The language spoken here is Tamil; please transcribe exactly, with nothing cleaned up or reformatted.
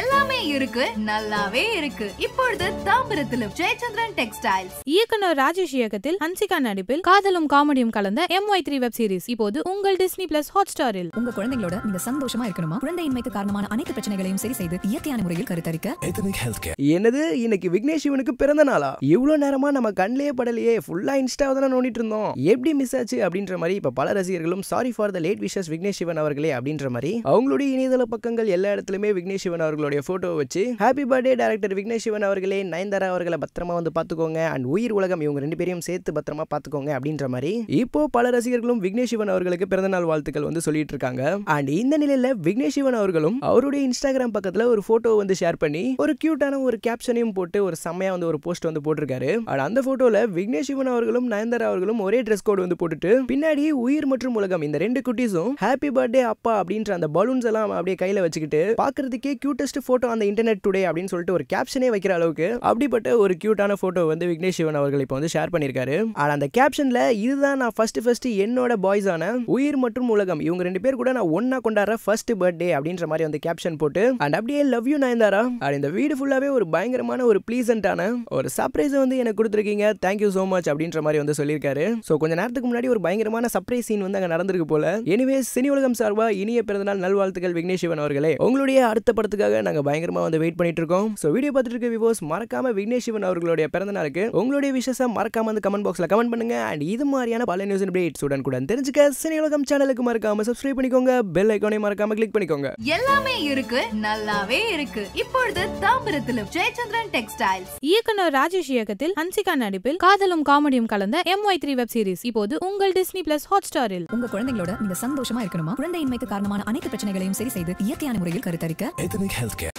எல்லாமே இருக்கு, நல்லாவே இருக்கு. இப்பொழுது தாம்பரத்திலும் சந்திரன் டெக்ஸ்டைல்ஸ் இயக்குனர் ராஜேஷ் இயக்கத்தில் ஹன்சிகா நடிப்பில் காதலும் காமெடியும் கலந்த M Y three web series இப்போது உங்கள் டிஸ்னி பிளஸ் ஹாட்ஸ்டாரில். உங்க குழந்தைகளோட நீங்க சந்தோஷமா இருக்கணுமா? குழந்தையின்மைக்கு காரணமான அனைத்து பிரச்சனைகளையும் சரி செய்து இயற்கையான முறையில் கருத்தரிக்க எத்னிக் ஹெல்த் கேர். என்னது, இன்னைக்கு விக்னேஷ் சிவனுக்கு பிறந்த நாளா? இவ்வளவு நேரமா நம்ம கண்ணிலேயே படலையே, ஃபுல்லா இன்ஸ்டாவை தானே நோண்டிட்டு இருந்தோம். எப்படி மிஸ் ஆச்சு அப்படின்ற மாதிரி இப்ப பல ரசிகர்களும் sorry for the late wishes Vignesh Shivan அவர்களே அப்படின்ற மாதிரி அவங்களுடைய இணையதள பக்கங்கள் எல்லா இடத்துலயுமே விக்னேஷ் சிவன் அவர்களுடைய போட்டோ வச்சு happy birthday director Vignesh Shivan அவர்களே, நயன்தாரா அவர்களை பத்திரமா வந்து பாத்துக்கோங்க, அண்ட் உயிர் உலகம் இவங்க ரெண்டு பேரையும் சேர்த்து பத்திரமா பாத்துக்கோங்க அப்படின்ற மாதிரி இப்போ பல ரசிகர்களும் விக்னேஷ் சிவன் அவர்களுக்கு பிறந்தநாள் வாழ்த்துக்கள் வந்து சொல்லிட்டு இருக்காங்க. அண்ட் இந்த நிலையில விக்னேஷ் சிவன் அவர்களும் அவருடைய இன்ஸ்டாகிராம் பக்கத்துல ஒரு போட்டோ வந்து ஷேர் பண்ணி ஒரு கியூட்டான ஒரு கேப்ஷனையும் போட்டு ஒரு செம்மையா வந்து ஒரு போஸ்ட் வந்து போட்டிருக்காரு. அண்ட் அந்த போட்டோல விக்னேஷ் சிவன் அவர்களும் நயன்தாரா அவர்களும் ஒரே ட்ரெஸ் கோட் வந்து போட்டுட்டு பின்னாடி உயிர் மற்றும் உலகம் இந்த ரெண்டு குட்டீஸும் ஹாப்பி பர்த்டே அப்பா அப்படின்ற அந்த பலூன்ஸ் எல்லாம் அப்படியே கையில வச்சுக்கிட்டு பாக்குறதுக்கே கியூட்டஸ்ட் போட்டோ அந்த இன்டர்நெட் டுடே அப்படின்னு சொல்லிட்டு ஒரு கேப்ஷனே வைக்கிற அளவுக்கு அப்படிப்பட்ட ஒரு கியூட்டான போட்டோ வந்து விக்னேஷ் சிவன் அவர்கள் இப்போ வந்து ஷேர் பண்ணியிருக்காரு. ஆனால் அந்த கேப்ஷன்ல இதுதான் நான் ஃபர்ஸ்ட் ஃபர்ஸ்ட் என்னோட பாய்ஸான உயிர் மற்றும் உலகம் இவங்க ரெண்டு பேர் கூட நான் ஒன்னா கொண்டாடுற ஃபர்ஸ்ட் பர்த்டே அப்படின்ற மாதிரி வந்து கேப்ஷன் போட்டு அண்ட் அப்படியே லவ் யூ நயன்தாரா அண்ட் இந்த வீடு ஃபுல்லாவே ஒரு பயங்கரமான ஒரு ப்ளீசண்டான ஒரு சர்ப்ரைஸ் வந்து எனக்கு கொடுத்துருக்கீங்க, தேங்க்யூ சோ மச் அப்படின்ற மாதிரி வந்து சொல்லியிருக்காரு. ஸோ கொஞ்ச நேரத்துக்கு முன்னாடி ஒரு பயங்கரமான சர்ப்ரைஸ் சீன் வந்து அங்கே நடந்திருக்கு போல. எனவே சினி உலகம் சார்பா இனிய பிறந்தநாள் நல்வாழ்த்துக்கள் விக்னேஷ் சிவன் அவர்களே. உங்களுடைய அடுத்த படத்துக்காக நாங்க பயங்கரமா வந்து வெயிட் பண்ணிட்டு இருக்கோம். சோ வீடியோ பார்த்துட்டு இருக்க வியூவர்ஸ் மறக்காம விக்னேஷ் சிவன் அவர்களுடைய பிறந்தநாளுக்கு உங்களுடைய விஷயத்தை மறக்காம வந்து கமெண்ட் பாக்ஸ்ல கமெண்ட் பண்ணுங்க. அண்ட் இது மாதிரியான பல நியூஸ் அப்டேட்ஸ் உடன் கூட தெரிஞ்சுக்க சினி உலகம் சேனலுக்கு மறக்காம சப்ஸ்கிரைப் பண்ணிக்கோங்க, பெல் ஐகானை மறக்காம கிளிக் பண்ணிக்கோங்க. எல்லாமே இருக்கு, நல்லாவே இருக்கு. இப்பொழுது தாம்பரத்திலும் சந்திரன் டெக்ஸ்டைல்ஸ் இயக்குனர் ராஜேஷ் இயக்கத்தில் ஹன்சிகா நடிப்பில் காதலும் காமெடியும் கலந்த M Y three web series இப்போது உங்கள் டிஸ்னி பிளஸ் ஹாட்ஸ்டாரில். உங்க குழந்தைகளோட நீங்க சந்தோஷமா இருக்கணுமா? குழந்தையின்மைக்கு காரணமான அனைத்து பிரச்சனைகளையும் சரி செய்து இயற்கையான முறையில் கருத்தரிக்க Ethnic Health Care.